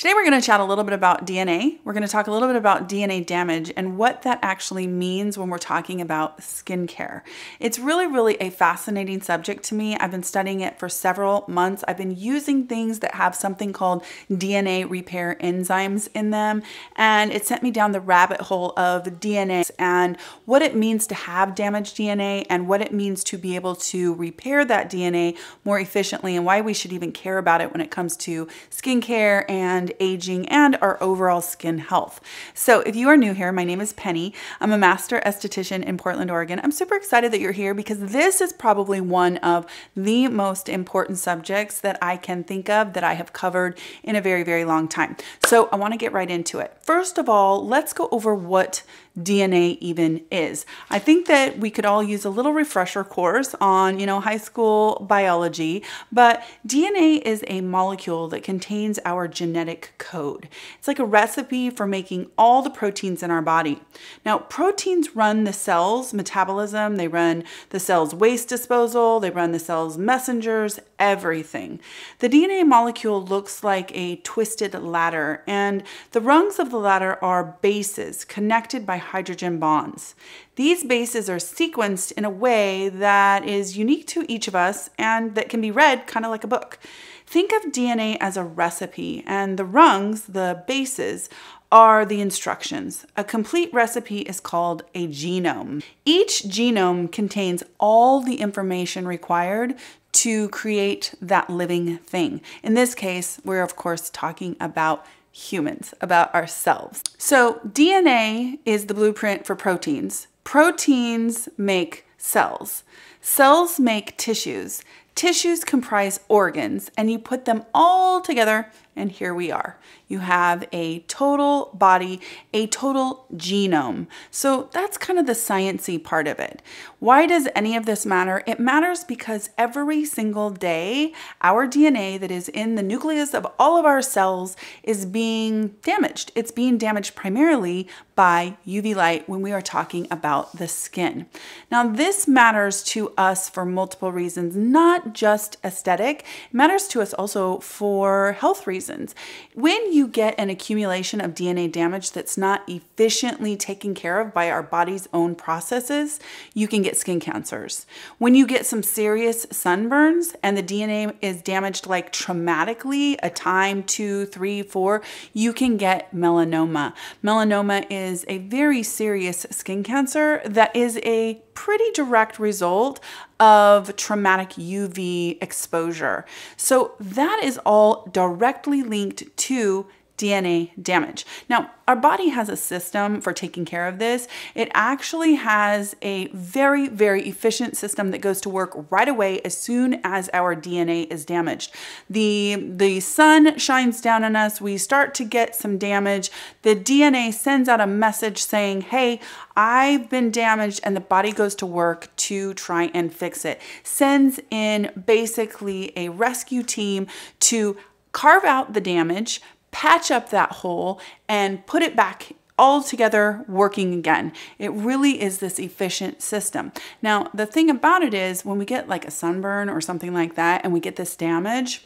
Today we're going to chat a little bit about DNA. We're going to talk a little bit about DNA damage and what that actually means when we're talking about skincare. It's really a fascinating subject to me. I've been studying it for several months. I've been using things that have something called DNA Repair Enzymes in them, and it sent me down the rabbit hole of DNA and what it means to have damaged DNA and what it means to be able to repair that DNA more efficiently and why we should even care about it when it comes to skincare and aging and our overall skin health. So if you are new here, my name is Penny. I'm a master esthetician in Portland, Oregon. I'm super excited that you're here because this is probably one of the most important subjects that I can think of that I have covered in a very long time. So I want to get right into it. First of all, let's go over what DNA even is. I think that we could all use a little refresher course on, high school biology, but DNA is a molecule that contains our genetic code. It's like a recipe for making all the proteins in our body. Now, proteins run the cell's metabolism, they run the cell's waste disposal, they run the cell's messengers, everything. The DNA molecule looks like a twisted ladder, and the rungs of the ladder are bases connected by hydrogen bonds. These bases are sequenced in a way that is unique to each of us and that can be read kind of like a book. Think of DNA as a recipe, and the rungs, the bases, are the instructions. A complete recipe is called a genome. Each genome contains all the information required to create that living thing. In this case, we're of course talking about humans, about ourselves. So DNA is the blueprint for proteins. Proteins make cells. Cells make tissues. Tissues comprise organs, and you put them all together, and here we are. You have a total body, a total genome. So that's kind of the sciencey part of it. Why does any of this matter? It matters because every single day, our DNA that is in the nucleus of all of our cells is being damaged. It's being damaged primarily by UV light when we are talking about the skin. Now, this matters to us for multiple reasons, not just aesthetic. It matters to us also for health reasons. When you get an accumulation of DNA damage that's not efficiently taken care of by our body's own processes, you can get skin cancers. When you get some serious sunburns and the DNA is damaged like traumatically, a time, 2, 3, 4, you can get melanoma. Melanoma is a very serious skin cancer that is a pretty direct result of traumatic UV exposure. So that is all directly linked to DNA damage. Now, our body has a system for taking care of this. It actually has a very efficient system that goes to work right away as soon as our DNA is damaged. The sun shines down on us, we start to get some damage. The DNA sends out a message saying, hey, I've been damaged, and the body goes to work to try and fix it. Sends in basically a rescue team to carve out the damage, patch up that hole, and put it back all together working again. It really is this efficient system. Now, the thing about it is when we get like a sunburn or something like that and we get this damage,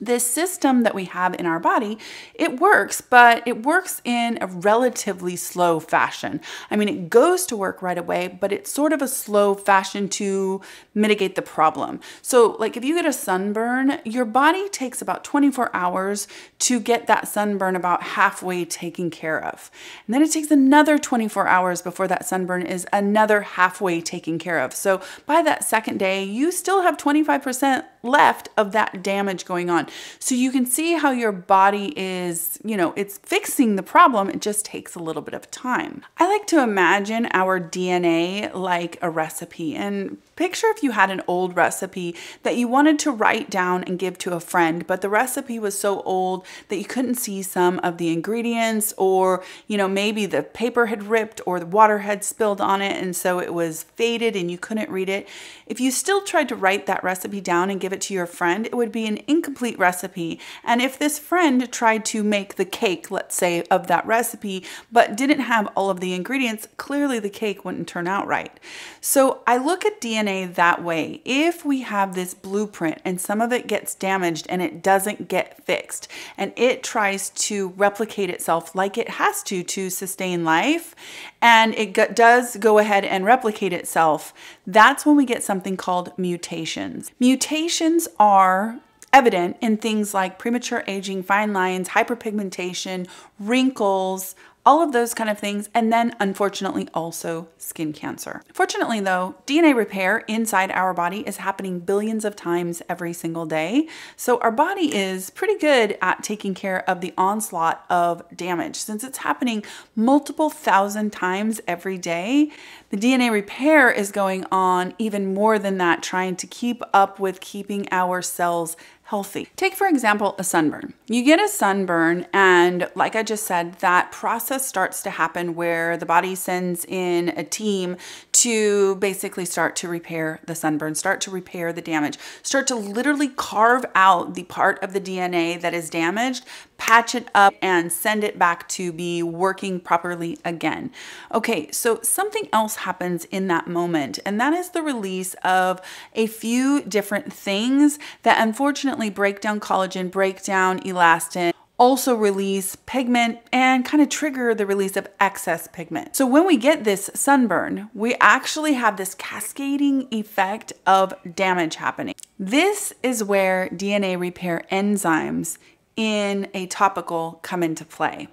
this system that we have in our body, it works, but it works in a relatively slow fashion. I mean, it goes to work right away, but it's sort of a slow fashion to mitigate the problem. So like if you get a sunburn, your body takes about 24 hours to get that sunburn about halfway taken care of. And then it takes another 24 hours before that sunburn is another halfway taken care of. So by that second day, you still have 25% left of that damage going on. So you can see how your body is, it's fixing the problem. It just takes a little bit of time. I like to imagine our DNA like a recipe, and picture if you had an old recipe that you wanted to write down and give to a friend, but the recipe was so old that you couldn't see some of the ingredients, or, maybe the paper had ripped or the water had spilled on it, and so it was faded and you couldn't read it. If you still tried to write that recipe down and give it to your friend, it would be an incomplete complete recipe. And if this friend tried to make the cake, let's say, of that recipe, but didn't have all of the ingredients, clearly the cake wouldn't turn out right. So I look at DNA that way. If we have this blueprint and some of it gets damaged and it doesn't get fixed, and it tries to replicate itself like it has to sustain life, and it does go ahead and replicate itself, that's when we get something called mutations. Mutations are evident in things like premature aging, fine lines, hyperpigmentation, wrinkles, all of those kind of things, and then unfortunately also skin cancer. Fortunately though, DNA repair inside our body is happening billions of times every single day. So our body is pretty good at taking care of the onslaught of damage. Since it's happening multiple thousand times every day, the DNA repair is going on even more than that, trying to keep up with keeping our cells healthy. Take, for example, a sunburn. You get a sunburn, and like I just said, that process starts to happen where the body sends in a team to basically start to repair the sunburn, start to repair the damage, start to literally carve out the part of the DNA that is damaged, patch it up, and send it back to be working properly again. Okay, so something else happens in that moment, and that is the release of a few different things that unfortunately break down collagen, break down elastin, also release pigment, and kind of trigger the release of excess pigment. So when we get this sunburn, we actually have this cascading effect of damage happening. This is where DNA repair enzymes in a topical come into play.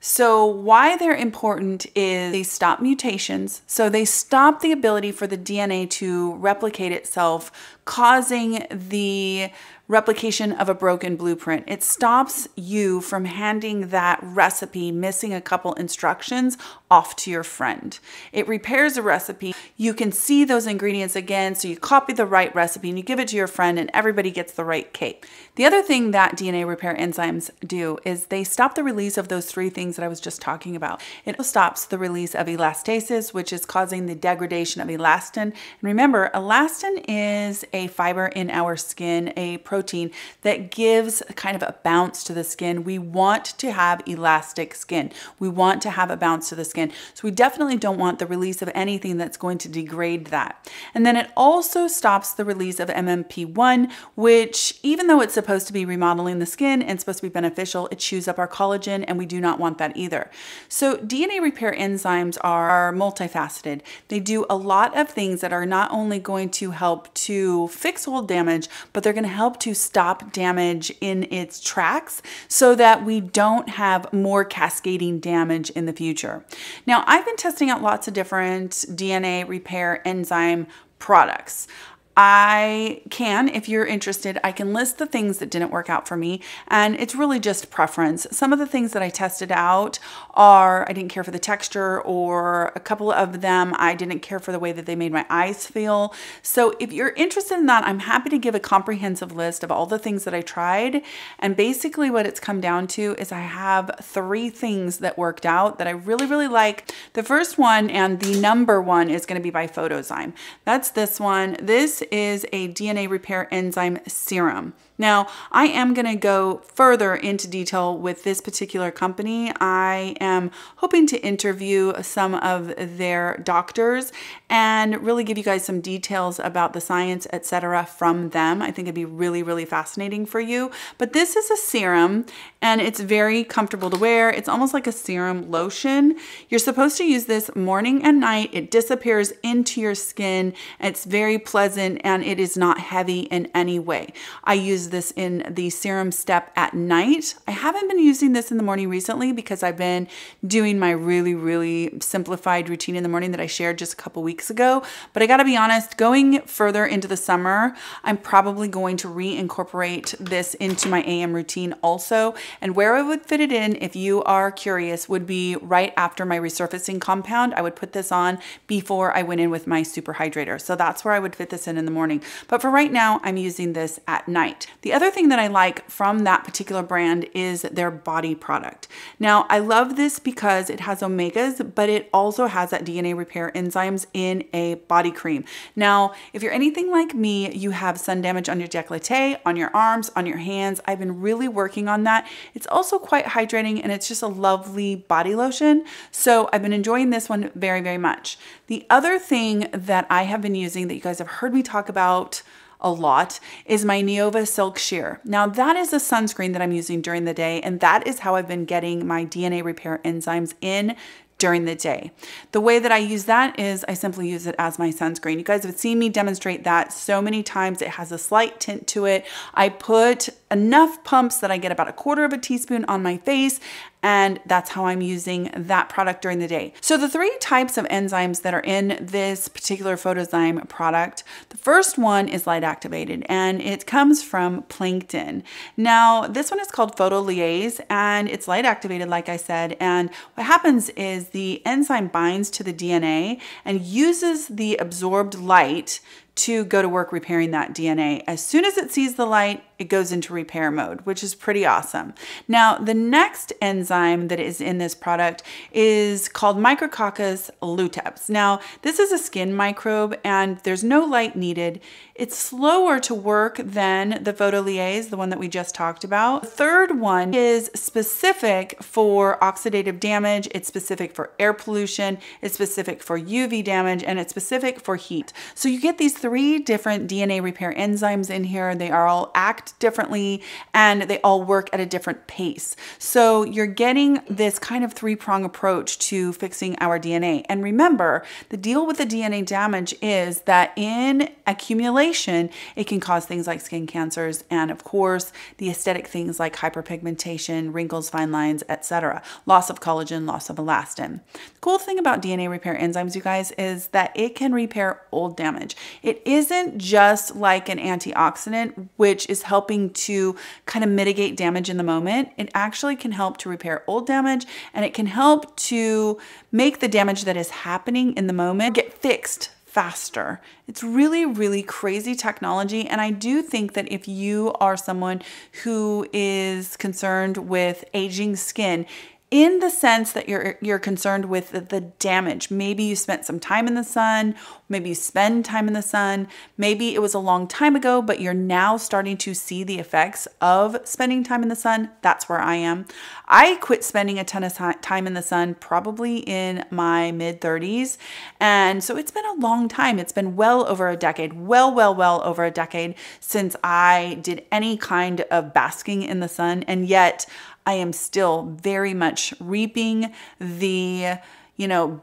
So why they're important is they stop mutations. So they stop the ability for the DNA to replicate itself, causing the replication of a broken blueprint. It stops you from handing that recipe, missing a couple instructions, off to your friend. It repairs a recipe. You can see those ingredients again, so you copy the right recipe and you give it to your friend and everybody gets the right cake. The other thing that DNA repair enzymes do is they stop the release of those three things that I was just talking about. It stops the release of elastases, which is causing the degradation of elastin. And remember, elastin is a fiber in our skin, a protein that gives kind of a bounce to the skin. We want to have elastic skin. We want to have a bounce to the skin. So we definitely don't want the release of anything that's going to degrade that. And then it also stops the release of MMP1, which, even though it's supposed to be remodeling the skin and supposed to be beneficial, it chews up our collagen, and we do not want that either. So DNA repair enzymes are multifaceted. They do a lot of things that are not only going to help to fix old damage, but they're going to help to stop damage in its tracks so that we don't have more cascading damage in the future. Now, I've been testing out lots of different DNA repair enzyme products. I can, if you're interested, I can list the things that didn't work out for me, and it's really just preference. Some of the things that I tested out are, I didn't care for the texture, or a couple of them, I didn't care for the way that they made my eyes feel. So if you're interested in that, I'm happy to give a comprehensive list of all the things that I tried. And basically what it's come down to is I have three things that worked out that I really, really like. The first one, and the number one, is gonna be by Photozyme. That's this one. This is a DNA repair enzyme serum. Now, I am going to go further into detail with this particular company. I am hoping to interview some of their doctors and really give you guys some details about the science, etc., from them. I think it'd be really, really fascinating for you. But this is a serum, and it's very comfortable to wear. It's almost like a serum lotion. You're supposed to use this morning and night. It disappears into your skin. It's very pleasant, and it is not heavy in any way. I use this in the serum step at night. I haven't been using this in the morning recently because I've been doing my really, really simplified routine in the morning that I shared just a couple weeks ago. But I gotta be honest, going further into the summer, I'm probably going to reincorporate this into my AM routine also. And where I would fit it in, if you are curious, would be right after my resurfacing compound. I would put this on before I went in with my super hydrator. So that's where I would fit this in the morning. But for right now, I'm using this at night. The other thing that I like from that particular brand is their body product. Now, I love this because it has omegas, but it also has that DNA repair enzymes in a body cream. Now, if you're anything like me, you have sun damage on your décolleté, on your arms, on your hands. I've been really working on that. It's also quite hydrating and it's just a lovely body lotion. So I've been enjoying this one very, very much. The other thing that I have been using that you guys have heard me talk about a lot is my Neova Silk Sheer. Now that is a sunscreen that I'm using during the day, and that is how I've been getting my DNA repair enzymes in during the day. The way that I use that is I simply use it as my sunscreen. You guys have seen me demonstrate that so many times. It has a slight tint to it. I put enough pumps that I get about 1/4 teaspoon on my face, and that's how I'm using that product during the day. So the three types of enzymes that are in this particular Photozyme product, the first one is light activated and it comes from plankton. Now this one is called photolyase and it's light activated like I said, and what happens is the enzyme binds to the DNA and uses the absorbed light to go to work repairing that DNA. As soon as it sees the light, it goes into repair mode, which is pretty awesome. Now, the next enzyme that is in this product is called Micrococcus luteus. Now, this is a skin microbe and there's no light needed. It's slower to work than the photolyase, the one that we just talked about. The third one is specific for oxidative damage. It's specific for air pollution. It's specific for UV damage, and it's specific for heat. So you get these three different DNA repair enzymes in here. They are all act differently and they all work at a different pace. So you're getting this kind of three-prong approach to fixing our DNA. And remember, the deal with the DNA damage is that in accumulation, it can cause things like skin cancers and of course the aesthetic things like hyperpigmentation, wrinkles, fine lines, etc. Loss of collagen, loss of elastin. The cool thing about DNA repair enzymes, you guys, is that it can repair old damage. It isn't just like an antioxidant, which is helping to kind of mitigate damage in the moment. It actually can help to repair old damage, and it can help to make the damage that is happening in the moment get fixed faster. It's really, really crazy technology. And I do think that if you are someone who is concerned with aging skin, in the sense that you're concerned with the damage. Maybe you spent some time in the sun, maybe you spend time in the sun, maybe it was a long time ago, but you're now starting to see the effects of spending time in the sun. That's where I am. I quit spending a ton of time in the sun probably in my mid-30s. And so it's been a long time. It's been well over a decade, well over a decade since I did any kind of basking in the sun. And yet I am still very much reaping the,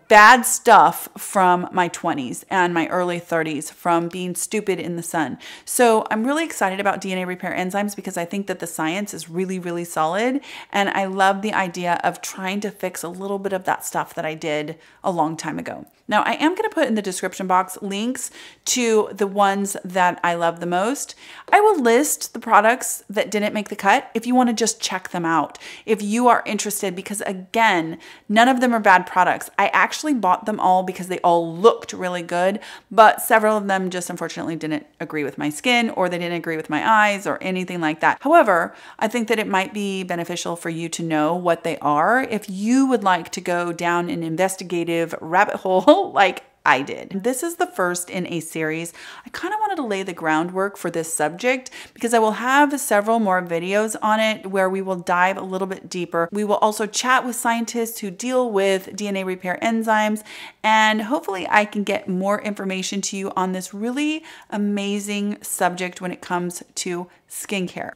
bad stuff from my 20s and my early 30s from being stupid in the sun. So I'm really excited about DNA repair enzymes because I think that the science is really, really solid. And I love the idea of trying to fix a little bit of that stuff that I did a long time ago. Now I am gonna put in the description box links to the ones that I love the most. I will list the products that didn't make the cut if you wanna just check them out, if you are interested, because again, none of them are bad products. I actually bought them all because they all looked really good, but several of them just unfortunately didn't agree with my skin, or they didn't agree with my eyes or anything like that. However, I think that it might be beneficial for you to know what they are if you would like to go down an investigative rabbit hole like I did. This is the first in a series. I kind of wanted to lay the groundwork for this subject because I will have several more videos on it where we will dive a little bit deeper. We will also chat with scientists who deal with DNA repair enzymes, and hopefully I can get more information to you on this really amazing subject when it comes to skincare.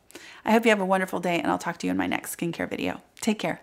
I hope you have a wonderful day, and I'll talk to you in my next skincare video. Take care.